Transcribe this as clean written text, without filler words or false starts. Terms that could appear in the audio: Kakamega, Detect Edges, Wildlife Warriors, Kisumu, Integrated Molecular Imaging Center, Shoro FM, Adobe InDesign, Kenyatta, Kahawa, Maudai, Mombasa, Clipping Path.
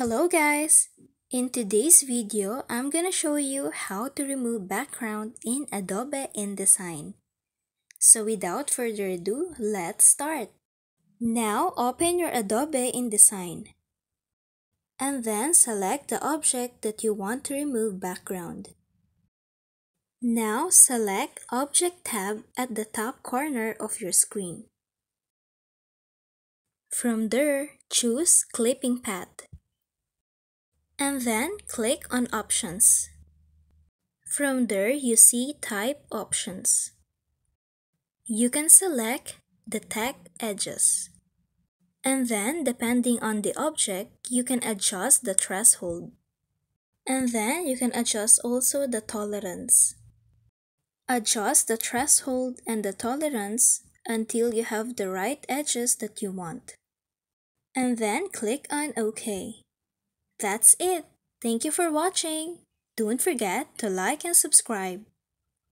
Hello guys! In today's video, I'm gonna show you how to remove background in Adobe InDesign. So without further ado, let's start! Now open your Adobe InDesign and then select the object that you want to remove background. Now select Object tab at the top corner of your screen. From there, choose Clipping Path. And then click on Options. From there, you see Type Options. You can select Detect Edges. And then, depending on the object, you can adjust the threshold. And then, you can adjust also the tolerance. Adjust the threshold and the tolerance until you have the right edges that you want. And then, click on OK. That's it. Thank you for watching. Don't forget to like and subscribe.